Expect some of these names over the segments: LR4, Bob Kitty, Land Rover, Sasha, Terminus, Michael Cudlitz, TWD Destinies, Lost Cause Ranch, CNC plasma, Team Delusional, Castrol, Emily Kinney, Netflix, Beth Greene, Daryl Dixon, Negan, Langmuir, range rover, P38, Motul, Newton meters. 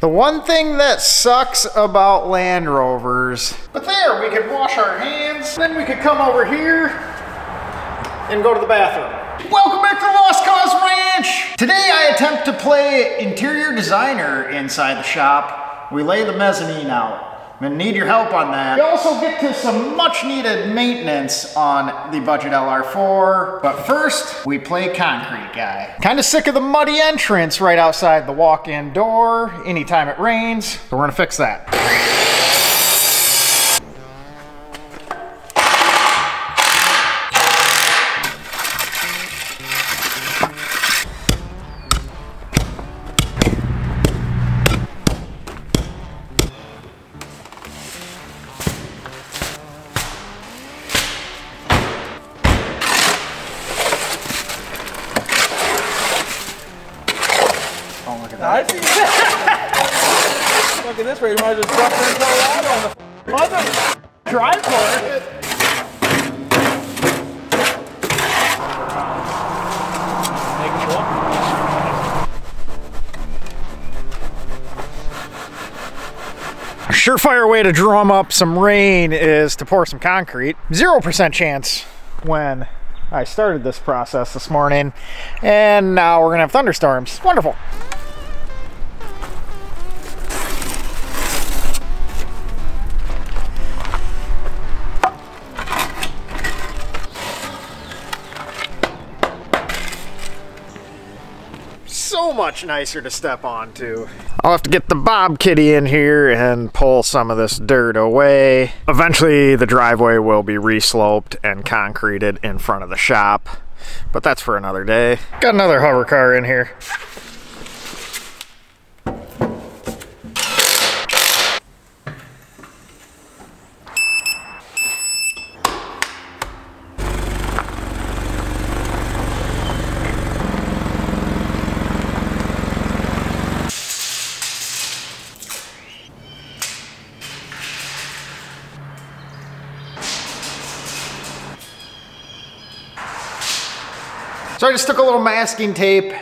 The one thing that sucks about Land Rovers. But there, we could wash our hands, then we could come over here and go to the bathroom. Welcome back to Lost Cause Ranch! Today I attempt to play interior designer inside the shop. We lay the mezzanine out. I'm gonna need your help on that. We also get to some much needed maintenance on the budget LR4, but first we play concrete guy. Kind of sick of the muddy entrance right outside the walk-in door anytime it rains, so we're gonna fix that. Surefire way to drum up some rain is to pour some concrete. 0% chance when I started this process this morning, and now we're gonna have thunderstorms. Wonderful. So much nicer to step onto. I'll have to get the Bob Kitty in here and pull some of this dirt away. Eventually the driveway will be resloped and concreted in front of the shop, but that's for another day. Got another hover car in here. So I just took a little masking tape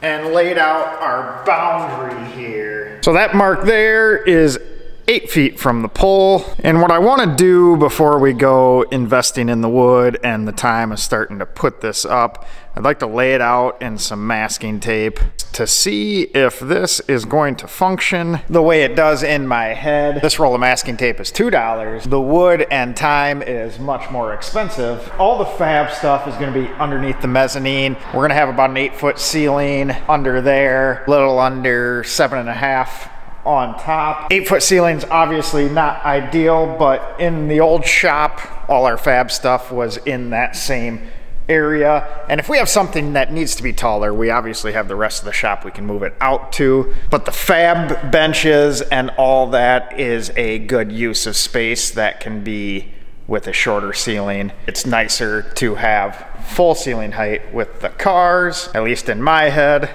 and laid out our boundary here. So that mark there is 8 feet from the pole. And what I wanna do before we go investing in the wood and the time of starting to put this up, I'd like to lay it out in some masking tape to see if this is going to function the way it does in my head. This roll of masking tape is $2. The wood and time is much more expensive. All the fab stuff is gonna be underneath the mezzanine. We're gonna have about an 8 foot ceiling under there, a little under 7.5 on top. 8 foot ceiling's obviously not ideal, but in the old shop, all our fab stuff was in that same area. And if we have something that needs to be taller, we obviously have the rest of the shop we can move it out to. But the fab benches and all that is a good use of space that can be with a shorter ceiling. It's nicer to have full ceiling height with the cars, at least in my head.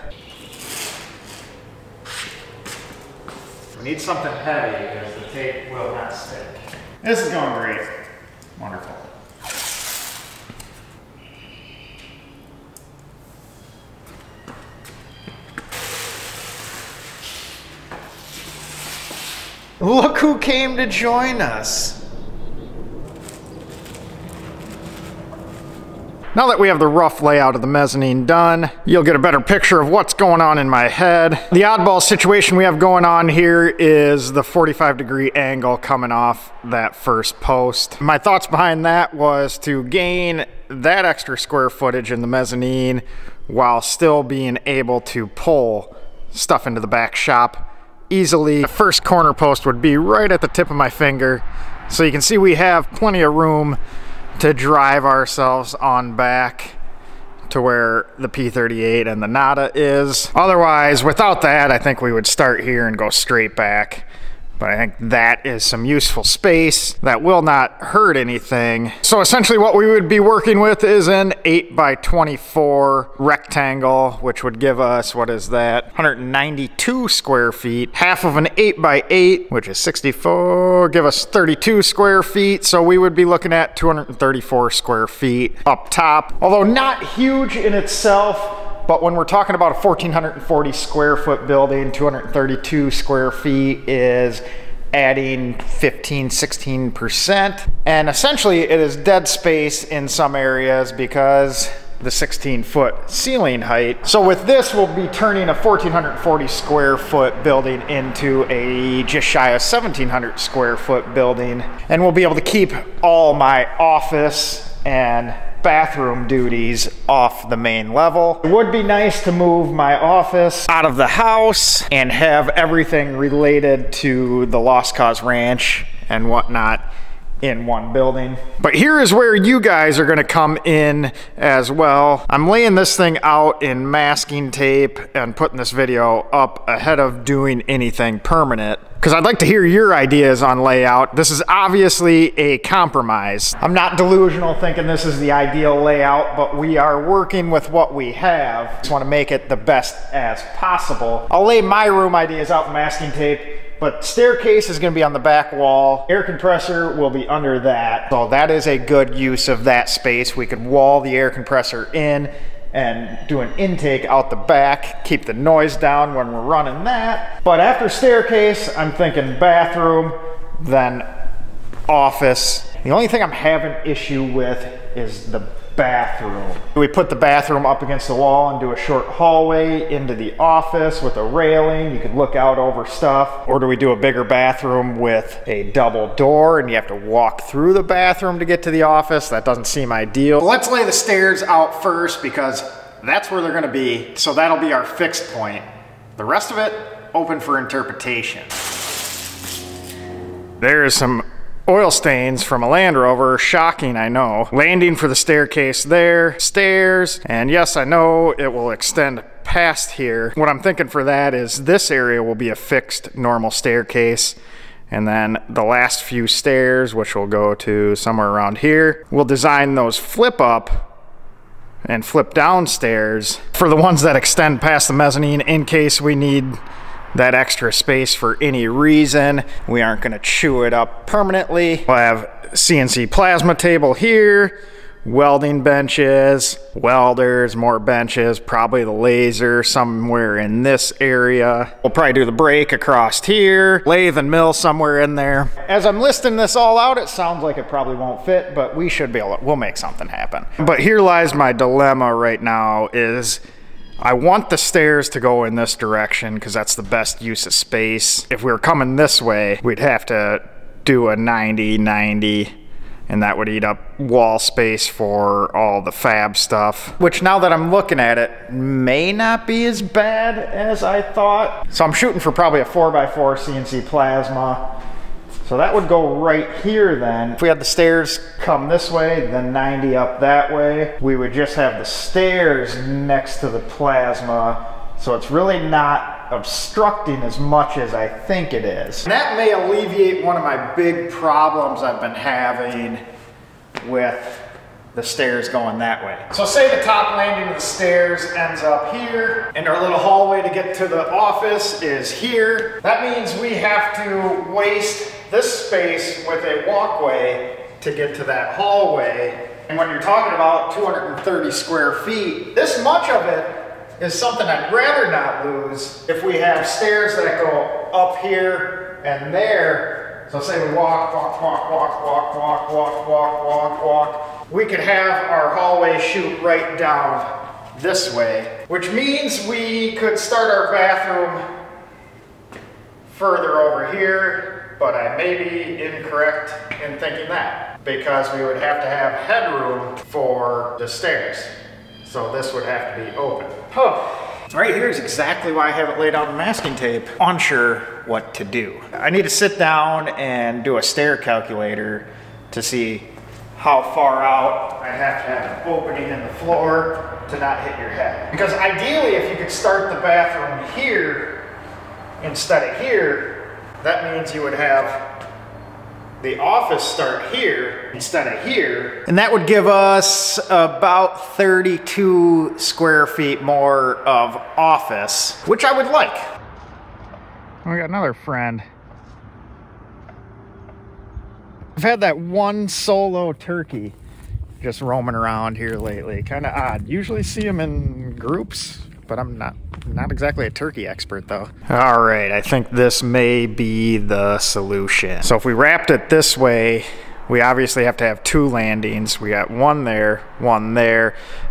We need something heavy because the tape will not stick. This is going great. Wonderful. Look who came to join us. Now that we have the rough layout of the mezzanine done, you'll get a better picture of what's going on in my head. The oddball situation we have going on here is the 45-degree angle coming off that first post. My thoughts behind that was to gain that extra square footage in the mezzanine while still being able to pull stuff into the back shop easily. The first corner post would be right at the tip of my finger, so you can see we have plenty of room to drive ourselves on back to where the P38 and the Nada is. Otherwise, without that, I think we would start here and go straight back. But I think that is some useful space that will not hurt anything. So essentially what we would be working with is an 8 by 24 rectangle, which would give us, what is that? 192 square feet, half of an 8 by 8, which is 64, give us 32 square feet. So we would be looking at 234 square feet up top. Although not huge in itself, But when we're talking about a 1,440 square foot building, 232 square feet is adding 15–16%, and essentially it is dead space in some areas because the 16-foot ceiling height. So with this, we'll be turning a 1,440 square foot building into a just shy of 1,700 square foot building, and we'll be able to keep all my office and bathroom duties off the main level. It would be nice to move my office out of the house and have everything related to the Lost Cause Ranch and whatnot in one building. But here is where you guys are gonna come in as well. I'm laying this thing out in masking tape and putting this video up ahead of doing anything permanent, because I'd like to hear your ideas on layout. This is obviously a compromise. I'm not delusional thinking this is the ideal layout, but we are working with what we have. Just wanna make it the best as possible. I'll lay my room ideas out in masking tape, but staircase is gonna be on the back wall. Air compressor will be under that. So that is a good use of that space. We could wall the air compressor in and do an intake out the back, keep the noise down when we're running that. But after staircase, I'm thinking bathroom, then office. The only thing I'm having issue with is the bathroom. We put the bathroom up against the wall and do a short hallway into the office with a railing. You can look out over stuff. Or do we do a bigger bathroom with a double door and you have to walk through the bathroom to get to the office? That doesn't seem ideal. Let's lay the stairs out first because that's where they're gonna be. So that'll be our fixed point. The rest of it, open for interpretation. There is some oil stains from a Land Rover, shocking, I know. Landing for the staircase there, stairs, and yes, I know it will extend past here. What I'm thinking for that is this area will be a fixed normal staircase, and then the last few stairs, which will go to somewhere around here, we'll design those flip up and flip down stairs for the ones that extend past the mezzanine in case we need that extra space for any reason. We aren't gonna chew it up permanently. We'll have CNC plasma table here, welding benches, welders, more benches, probably the laser somewhere in this area. We'll probably do the brake across here, lathe and mill somewhere in there. As I'm listing this all out, it sounds like it probably won't fit, but we should be able to, we'll make something happen. But here lies my dilemma right now is, I want the stairs to go in this direction because that's the best use of space. If we were coming this way, we'd have to do a 90-90, and that would eat up wall space for all the fab stuff, which now that I'm looking at it, may not be as bad as I thought. So I'm shooting for probably a 4x4 CNC plasma. So that would go right here then. If we had the stairs come this way, then 90 up that way, we would just have the stairs next to the plasma. So it's really not obstructing as much as I think it is. And that may alleviate one of my big problems I've been having with the stairs going that way. So say the top landing of the stairs ends up here, and our little hallway to get to the office is here. That means we have to waste this space with a walkway to get to that hallway. And when you're talking about 230 square feet, this much of it is something I'd rather not lose if we have stairs that go up here and there. So say we walk, walk, walk, walk, walk, walk, walk, walk, walk, walk. We could have our hallway shoot right down this way, which means we could start our bathroom further over here. But I may be incorrect in thinking that because we would have to have headroom for the stairs. So this would have to be open. Oh. Right here is exactly why I have it laid out in masking tape. Unsure what to do. I need to sit down and do a stair calculator to see how far out I have to have an opening in the floor to not hit your head. Because ideally, if you could start the bathroom here instead of here, that means you would have the office start here instead of here. And that would give us about 32 square feet more of office, which I would like. We got another friend. I've had that one solo turkey just roaming around here lately. Kind of odd. Usually see them in groups. but I'm not exactly a turkey expert though. All right, I think this may be the solution. So if we wrapped it this way, we obviously have to have two landings. We got one there, but we're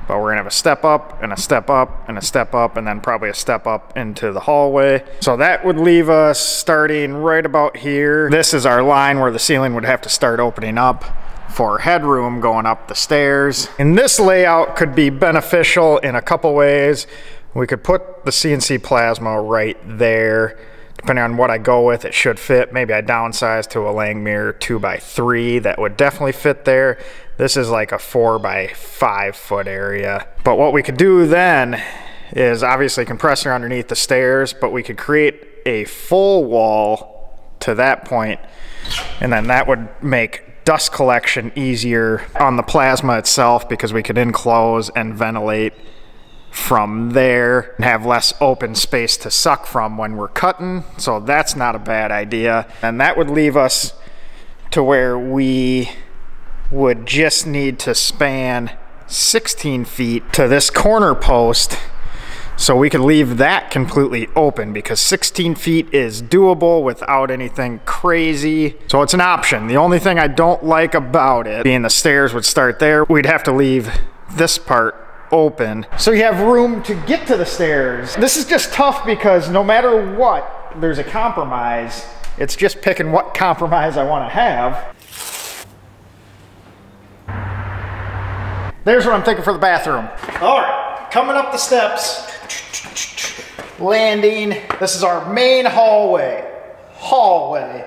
gonna have a step up and a step up and a step up and then probably a step up into the hallway. So that would leave us starting right about here. This is our line where the ceiling would have to start opening up for headroom going up the stairs. And this layout could be beneficial in a couple ways. We could put the CNC plasma right there. Depending on what I go with, it should fit. Maybe I downsize to a Langmuir 2x3. That would definitely fit there. This is like a 4x5 foot area. But what we could do then is obviously compressor underneath the stairs, but we could create a full wall to that point, and then that would make dust collection easier on the plasma itself because we could enclose and ventilate from there and have less open space to suck from when we're cutting. So that's not a bad idea. And that would leave us to where we would just need to span 16 feet to this corner post. So we could leave that completely open because 16 feet is doable without anything crazy. So it's an option. The only thing I don't like about it being the stairs would start there, we'd have to leave this part open so you have room to get to the stairs. This is just tough because no matter what, there's a compromise. It's just picking what compromise I want to have. There's what I'm thinking for the bathroom. All right, coming up the steps, landing. This is our main hallway.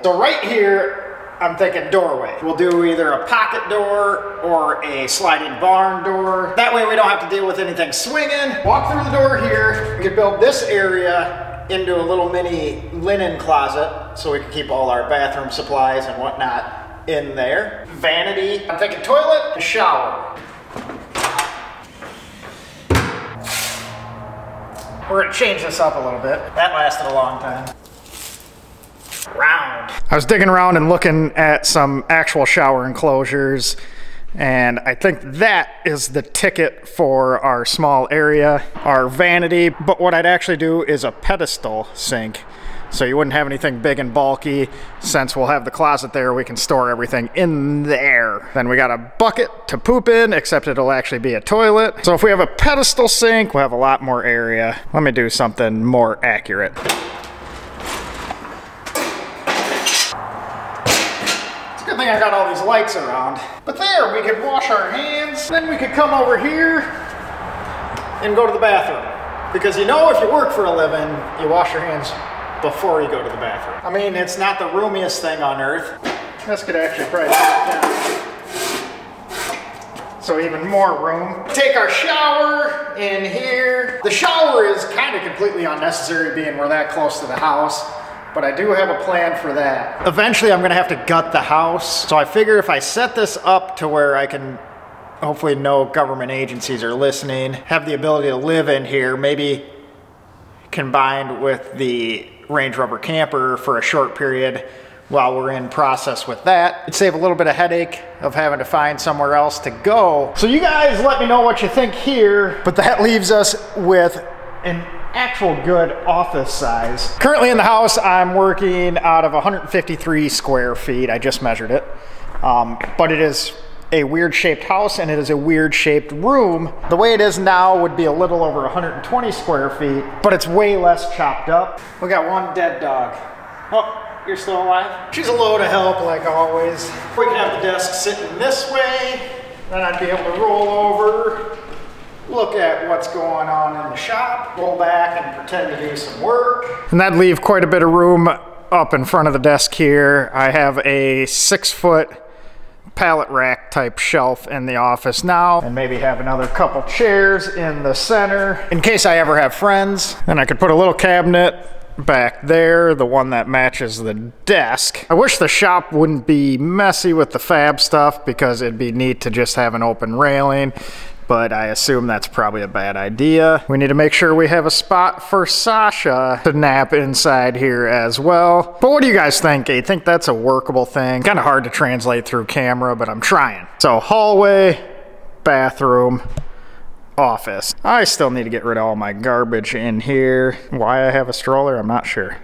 So right here, I'm thinking doorway. We'll do either a pocket door or a sliding barn door. That way we don't have to deal with anything swinging. Walk through the door here. We could build this area into a little mini linen closet so we can keep all our bathroom supplies and whatnot in there. Vanity. I'm thinking toilet and shower. We're gonna change this up a little bit. That lasted a long time. Round. I was digging around and looking at some actual shower enclosures, and I think that is the ticket for our small area, our vanity. But what I'd actually do is a pedestal sink, so you wouldn't have anything big and bulky. Since we'll have the closet there, we can store everything in there. Then we got a bucket to poop in, except it'll actually be a toilet. So if we have a pedestal sink, we'll have a lot more area. Let me do something more accurate. I got all these lights around, but there we could wash our hands, then we could come over here and go to the bathroom, because you know, if you work for a living, you wash your hands before you go to the bathroom. I mean, it's not the roomiest thing on earth. This could actually probably down, so even more room. Take our shower in here. The shower is kind of completely unnecessary being we're that close to the house, but I do have a plan for that. Eventually I'm gonna have to gut the house. So I figure if I set this up to where I can, hopefully no government agencies are listening, have the ability to live in here, maybe combined with the Range Rover camper for a short period while we're in process with that. It'd save a little bit of headache of having to find somewhere else to go. So you guys let me know what you think here, but that leaves us with an actual good office size. Currently in the house, I'm working out of 153 square feet. I just measured it. But it is a weird shaped house and it is a weird shaped room. The way it is now would be a little over 120 square feet, but it's way less chopped up. We got one dead dog. Oh, you're still alive? She's a load of help like always. We can have the desk sitting this way, then I'd be able to roll over, look at what's going on in the shop, roll back and pretend to do some work. And that'd leave quite a bit of room up in front of the desk here. I have a 6-foot pallet rack type shelf in the office now, and maybe have another couple chairs in the center in case I ever have friends. And I could put a little cabinet back there, the one that matches the desk. I wish the shop wouldn't be messy with the fab stuff because it'd be neat to just have an open railing, but I assume that's probably a bad idea. We need to make sure we have a spot for Sasha to nap inside here as well. But what do you guys think? Do you think that's a workable thing? Kind of hard to translate through camera, but I'm trying. So hallway, bathroom, office. I still need to get rid of all my garbage in here. Why I have a stroller, I'm not sure.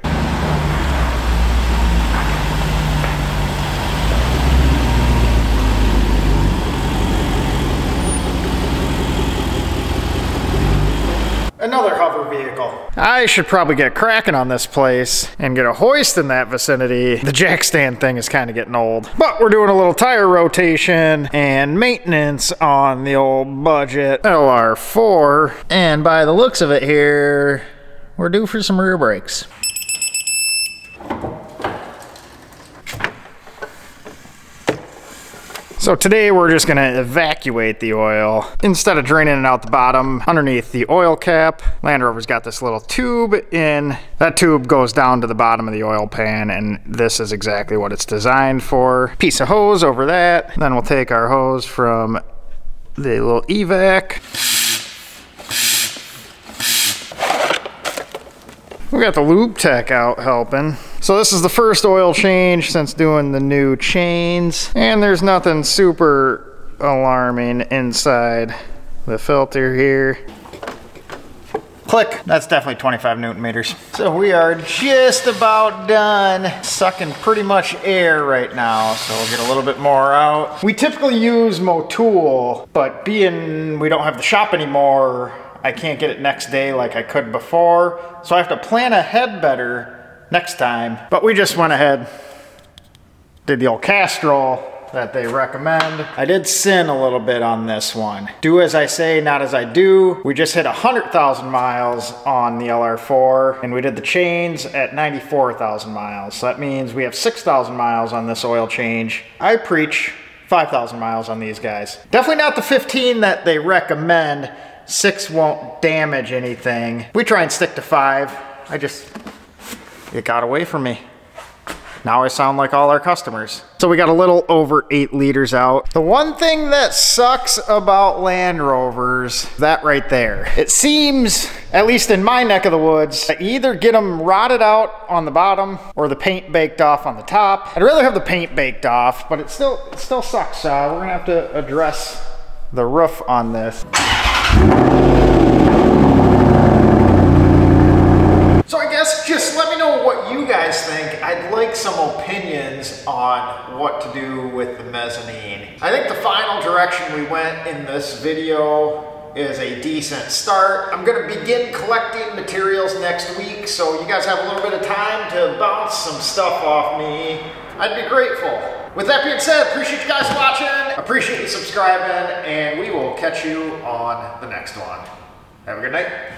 Another hover vehicle. I should probably get cracking on this place and get a hoist in that vicinity. The jack stand thing is kind of getting old. But we're doing a little tire rotation and maintenance on the old budget LR4. And by the looks of it here, we're due for some rear brakes. So today we're just gonna evacuate the oil. Instead of draining it out the bottom, underneath the oil cap, Land Rover's got this little tube in. That tube goes down to the bottom of the oil pan, and this is exactly what it's designed for. Piece of hose over that. Then we'll take our hose from the little evac. We got the Lube Tech out helping. So this is the first oil change since doing the new chains, and there's nothing super alarming inside the filter here. Click. That's definitely 25 Newton meters. So we are just about done sucking pretty much air right now, so we'll get a little bit more out. We typically use Motul, but being we don't have the shop anymore, I can't get it next day like I could before, so I have to plan ahead better next time. But we just went ahead, did the old Castrol that they recommend. I did sin a little bit on this one. Do as I say, not as I do. We just hit 100,000 miles on the LR4, and we did the chains at 94,000 miles. So that means we have 6,000 miles on this oil change. I preach 5,000 miles on these guys. Definitely not the 15 that they recommend. 6 won't damage anything. We try and stick to 5. It got away from me. Now I sound like all our customers. So we got a little over 8 liters out. The one thing that sucks about Land Rovers, that right there. It seems, at least in my neck of the woods, I either get them rotted out on the bottom or the paint baked off on the top. I'd rather have the paint baked off, but it still sucks. We're gonna have to address the roof on this. Think I'd like some opinions on what to do with the mezzanine. I think the final direction we went in this video is a decent start. I'm going to begin collecting materials next week, so you guys have a little bit of time to bounce some stuff off me. I'd be grateful. With that being said, appreciate you guys watching, appreciate you subscribing, and we will catch you on the next one. Have a good night.